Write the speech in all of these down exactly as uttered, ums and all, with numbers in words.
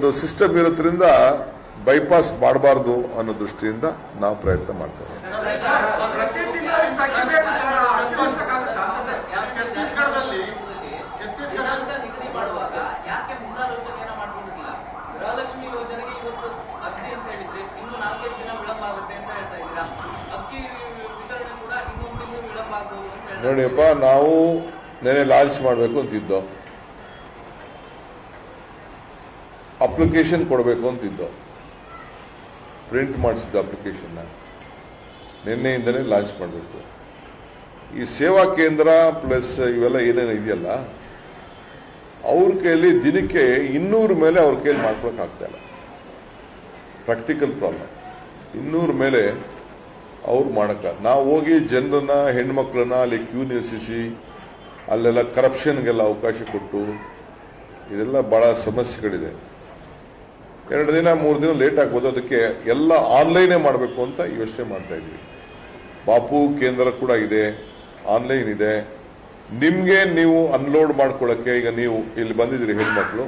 ಒಂದು ಸಿಸ್ಟಮ್ ಇರೋದ್ರಿಂದ ಬೈಪಾಸ್ ಮಾಡಬಾರದು ಅನ್ನೋ ದೃಷ್ಟಿಯಿಂದ ನಾವು ಪ್ರಯತ್ನ ಮಾಡ್ತೀವಿ. ನೋಡಿಯಪ್ಪ, ನಾವು ನೆನೆ ಲಾಂಚ್ ಮಾಡಬೇಕು ಅಂತಿದ್ದೋ, ಅಪ್ಲಿಕೇಶನ್ ಕೊಡಬೇಕು ಅಂತಿದ್ದೋ, ಪ್ರಿಂಟ್ ಮಾಡಿಸಿದ ಅಪ್ಲಿಕೇಶನ್ನ ನಿನ್ನೆಯಿಂದನೇ ಲಾಂಚ್ ಮಾಡಬೇಕು. ಈ ಸೇವಾ ಕೇಂದ್ರ ಪ್ಲಸ್ ಇವೆಲ್ಲ ಏನೇನು ಇದೆಯಲ್ಲ, ಅವ್ರ ಕೈಯಲ್ಲಿ ದಿನಕ್ಕೆ ಇನ್ನೂರು ಮೇಲೆ ಅವ್ರ ಕೈಯಲ್ಲಿ ಮಾಡ್ಕೊಳಕ್ಕಾಗ್ತಾಯಿಲ್ಲ. ಪ್ರಾಕ್ಟಿಕಲ್ ಪ್ರಾಬ್ಲಮ್ ಇನ್ನೂರು ಮೇಲೆ ಅವ್ರು ಮಾಡೋಕ್ಕ, ನಾವು ಹೋಗಿ ಜನರನ್ನ ಹೆಣ್ಮಕ್ಳನ್ನ ಅಲ್ಲಿ ಕ್ಯೂ ನಿಲ್ಲಿಸಿ ಅಲ್ಲೆಲ್ಲ ಕರಪ್ಷನ್ಗೆಲ್ಲ ಅವಕಾಶ ಕೊಟ್ಟು ಇದೆಲ್ಲ ಭಾಳ ಸಮಸ್ಯೆಗಳಿದೆ. ಎರಡು ದಿನ ಮೂರು ದಿನ ಲೇಟ್ ಆಗ್ಬೋದು, ಅದಕ್ಕೆ ಎಲ್ಲ ಆನ್ಲೈನೇ ಮಾಡಬೇಕು ಅಂತ ಯೋಚನೆ ಮಾಡ್ತಾ ಇದ್ವಿ. ಬಾಪು ಕೇಂದ್ರ ಕೂಡ ಇದೆ, ಆನ್ಲೈನ್ ಇದೆ, ನಿಮಗೆ ನೀವು ಅನ್ಲೋಡ್ ಮಾಡ್ಕೊಳ್ಳೋಕ್ಕೆ. ಈಗ ನೀವು ಇಲ್ಲಿ ಬಂದಿದ್ದೀರಿ ಹೆಣ್ಮಕ್ಳು,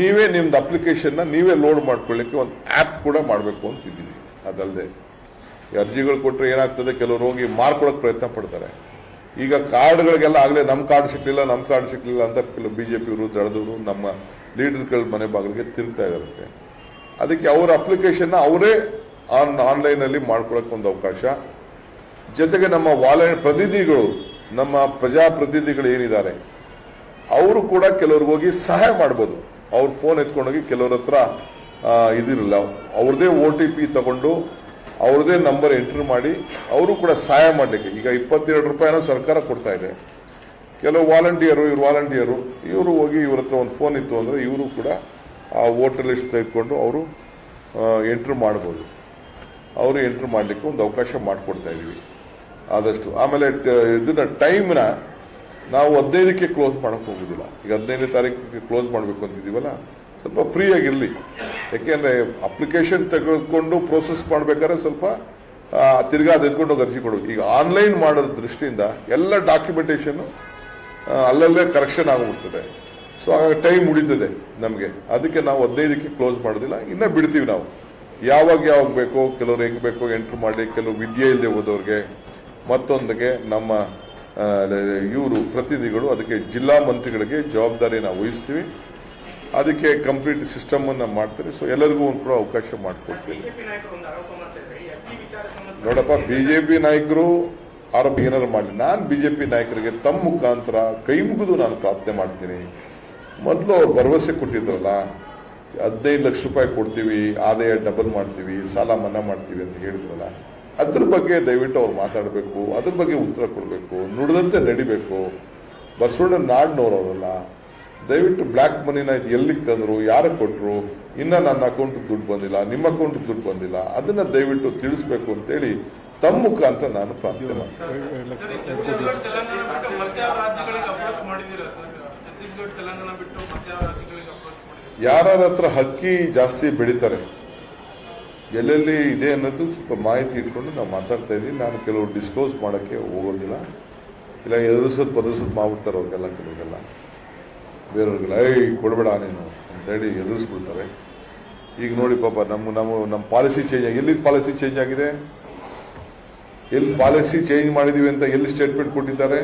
ನೀವೇ ನಿಮ್ದು ಅಪ್ಲಿಕೇಶನ್ನ ನೀವೇ ಲೋಡ್ ಮಾಡ್ಕೊಳ್ಳಿಕ್ಕೆ ಒಂದು ಆ್ಯಪ್ ಕೂಡ ಮಾಡಬೇಕು ಅಂತಿದ್ದೀವಿ. ಅದಲ್ಲದೆ ಅರ್ಜಿಗಳು ಕೊಟ್ಟರೆ ಏನಾಗ್ತದೆ, ಕೆಲವರು ಹೋಗಿ ಮಾರ್ಕೊಳಕ್ಕೆ ಪ್ರಯತ್ನ ಪಡ್ತಾರೆ. ಈಗ ಕಾರ್ಡ್ಗಳಿಗೆಲ್ಲ ಆಗಲೇ ನಮ್ಮ ಕಾರ್ಡ್ ಸಿಕ್ಕಲಿಲ್ಲ ನಮ್ಮ ಕಾರ್ಡ್ ಸಿಕ್ಕಲಿಲ್ಲ ಅಂತ ಕೆಲವು ಬಿ ಜೆ ಪಿಯವರು ದಳದವರು ನಮ್ಮ ಲೀಡರ್ಗಳ ಮನೆ ಬಾಗಿಲಿಗೆ ತಿರುಗ್ತಾ ಇರುತ್ತೆ. ಅದಕ್ಕೆ ಅವ್ರ ಅಪ್ಲಿಕೇಶನ್ನ ಅವರೇ ಆನ್ ಆನ್ಲೈನಲ್ಲಿ ಮಾಡ್ಕೊಳಕ್ಕೆ ಒಂದು ಅವಕಾಶ. ಜೊತೆಗೆ ನಮ್ಮ ವಾಲ ಪ್ರತಿನಿಧಿಗಳು, ನಮ್ಮ ಪ್ರಜಾಪ್ರತಿನಿಧಿಗಳು ಏನಿದ್ದಾರೆ ಅವರು ಕೂಡ ಕೆಲವ್ರಿಗೋಗಿ ಸಹಾಯ ಮಾಡ್ಬೋದು. ಅವ್ರ ಫೋನ್ ಎತ್ಕೊಂಡೋಗಿ ಕೆಲವ್ರ ಹತ್ರ ಇದಿರಲ್ಲ, ಅವ್ರದ್ದೇ ಓ ಟಿ ಪಿ ತಗೊಂಡು ಅವ್ರದ್ದೇ ನಂಬರ್ ಎಂಟ್ರ್ ಮಾಡಿ ಅವರು ಕೂಡ ಸಹಾಯ ಮಾಡಲಿಕ್ಕೆ. ಈಗ ಇಪ್ಪತ್ತೆರಡು ರೂಪಾಯಿನ ಸರ್ಕಾರ ಕೊಡ್ತಾ ಇದೆ. ಕೆಲವು ವಾಲಂಟಿಯರು ಇವ್ರು ವಾಲಂಟಿಯರು ಇವರು ಹೋಗಿ ಇವ್ರ ಹತ್ರ ಒಂದು ಫೋನ್ ಇತ್ತು ಅಂದರೆ ಇವರು ಕೂಡ ಆ ವೋಟರ್ ಲಿಸ್ಟ್ ತೆಗೆದುಕೊಂಡು ಅವರು ಎಂಟ್ರ್ ಮಾಡ್ಬೋದು. ಅವರು ಎಂಟ್ರ್ ಮಾಡಲಿಕ್ಕೆ ಒಂದು ಅವಕಾಶ ಮಾಡಿಕೊಡ್ತಾ ಇದ್ದೀವಿ ಆದಷ್ಟು. ಆಮೇಲೆ ಇದನ್ನ ಟೈಮ್ನ ನಾವು ಹದಿನೈದಕ್ಕೆ ಕ್ಲೋಸ್ ಮಾಡೋಕ್ಕೆ ಹೋಗೋದಿಲ್ಲ. ಈಗ ಹದಿನೈದನೇ ತಾರೀಕಿಗೆ ಕ್ಲೋಸ್ ಮಾಡಬೇಕು ಅಂತಿದ್ದೀವಲ್ಲ, ಸ್ವಲ್ಪ ಫ್ರೀಯಾಗಿರಲಿ. ಯಾಕೆಂದರೆ ಅಪ್ಲಿಕೇಶನ್ ತೆಗೆದುಕೊಂಡು ಪ್ರೋಸೆಸ್ ಮಾಡಬೇಕಾದ್ರೆ ಸ್ವಲ್ಪ ತಿರ್ಗಾ ಅದು ಎತ್ಕೊಂಡೋಗಿ ಅರ್ಜಿ ಕೊಡೋದು. ಈಗ ಆನ್ಲೈನ್ ಮಾಡೋ ದೃಷ್ಟಿಯಿಂದ ಎಲ್ಲ ಡಾಕ್ಯುಮೆಂಟೇಷನ್ನು ಅಲ್ಲಲ್ಲೇ ಕರೆಕ್ಷನ್ ಆಗಿಬಿಡ್ತದೆ. ಸೊ ಆಗ ಟೈಮ್ ಉಳಿತದೆ ನಮಗೆ. ಅದಕ್ಕೆ ನಾವು ಹದಿನೈದಕ್ಕೆ ಕ್ಲೋಸ್ ಮಾಡೋದಿಲ್ಲ, ಇನ್ನೂ ಬಿಡ್ತೀವಿ ನಾವು. ಯಾವಾಗ ಯಾವಾಗ ಬೇಕೋ, ಕೆಲವ್ರು ಹೆಂಗೆ ಬೇಕೋ ಎಂಟ್ರ್ ಮಾಡಲಿ, ಕೆಲವು ವಿದ್ಯೆ ಇಲ್ಲದೆ ಹೋದವ್ರಿಗೆ. ಮತ್ತೊಂದಿಗೆ ನಮ್ಮ ಇವರು ಪ್ರತಿನಿಧಿಗಳು, ಅದಕ್ಕೆ ಜಿಲ್ಲಾ ಮಂತ್ರಿಗಳಿಗೆ ಜವಾಬ್ದಾರಿ ನಾವು ವಹಿಸ್ತೀವಿ. ಅದಕ್ಕೆ ಕಂಪ್ಲೀಟ್ ಸಿಸ್ಟಮನ್ನು ಮಾಡ್ತಾರೆ. ಸೊ ಎಲ್ಲರಿಗೂ ಒಂದು ಕೂಡ ಅವಕಾಶ ಮಾಡಿಕೊಡ್ತೀವಿ. ನೋಡಪ್ಪ, ಬಿಜೆಪಿ ನಾಯಕರು ಆರೋಪ ಏನಾರು ಮಾಡಲಿ, ನಾನು ಬಿಜೆಪಿ ನಾಯಕರಿಗೆ ತಮ್ಮ ಮುಖಾಂತರ ಕೈ ಮುಗಿದು ನಾನು ಪ್ರಾರ್ಥನೆ ಮಾಡ್ತೀನಿ. ಮೊದಲು ಅವ್ರು ಭರವಸೆ ಕೊಟ್ಟಿದ್ರಲ್ಲ, ಹದಿನೈದು ಲಕ್ಷ ರೂಪಾಯಿ ಕೊಡ್ತೀವಿ, ಆದಾಯ ಡಬಲ್ ಮಾಡ್ತೀವಿ, ಸಾಲ ಮನ್ನಾ ಮಾಡ್ತೀವಿ ಅಂತ ಹೇಳಿದ್ರಲ್ಲ, ಅದ್ರ ಬಗ್ಗೆ ದಯವಿಟ್ಟು ಅವ್ರು ಮಾತಾಡಬೇಕು, ಅದ್ರ ಬಗ್ಗೆ ಉತ್ತರ ಕೊಡಬೇಕು, ನುಡಿದಂತೆ ನಡಿಬೇಕು. ಬಸವಣ್ಣ ನಾಡಿನವ್ರವರಲ್ಲ. ದಯವಿಟ್ಟು ಬ್ಲ್ಯಾಕ್ ಮನಿನ ಎಲ್ಲಿಗೆ ತಂದರು, ಯಾರಿಗೆ ಕೊಟ್ಟರು, ಇನ್ನೂ ನನ್ನ ಅಕೌಂಟಿಗೆ ದುಡ್ಡು ಬಂದಿಲ್ಲ, ನಿಮ್ಮ ಅಕೌಂಟಿಗೆ ದುಡ್ಡು ಬಂದಿಲ್ಲ, ಅದನ್ನು ದಯವಿಟ್ಟು ತಿಳಿಸ್ಬೇಕು ಅಂತೇಳಿ ತಮ್ಮ ಮುಖಾಂತರ ನಾನು ಪ್ರಾರ್ಥನೆ ಮಾಡ್ತೀನಿ. ಯಾರ ಹತ್ರ ಹಕ್ಕಿ ಜಾಸ್ತಿ ಬೆಳೀತಾರೆ, ಎಲ್ಲೆಲ್ಲಿ ಇದೆ ಅನ್ನೋದು ಸ್ವಲ್ಪ ಮಾಹಿತಿ ಇಟ್ಕೊಂಡು ನಾವು ಮಾತಾಡ್ತಾ ಇದ್ದೀವಿ. ನಾನು ಕೆಲವು ಡಿಸ್ಕ್ಲೋಸ್ ಮಾಡೋಕ್ಕೆ ಹೋಗೋದಿಲ್ಲ. ಇಲ್ಲ ಎದುರಿಸೋದು ಬದಲಿಸೋದು ಮಾಡ್ಬಿಡ್ತಾರೆ ಅವ್ರಿಗೆಲ್ಲ. ಕೆಲವರಿಗೆಲ್ಲ ಬೇರೆಯವ್ರಿಗೆಲ್ಲ ಏಯ್ ಕೊಡಬೇಡ ನೀನು ಅಂತೇಳಿ ಎದುರಿಸ್ಬಿಡ್ತಾರೆ. ಈಗ ನೋಡಿ ಪಾಪ, ನಮ್ಮ ನಾವು ನಮ್ಮ ಪಾಲಿಸಿ ಚೇಂಜ್ ಆಗಿ ಎಲ್ಲಿ ಪಾಲಿಸಿ ಚೇಂಜ್ ಆಗಿದೆ, ಎಲ್ಲಿ ಪಾಲಿಸಿ ಚೇಂಜ್ ಮಾಡಿದ್ದೀವಿ ಅಂತ ಎಲ್ಲಿ ಸ್ಟೇಟ್ಮೆಂಟ್ ಕೊಟ್ಟಿದ್ದಾರೆ.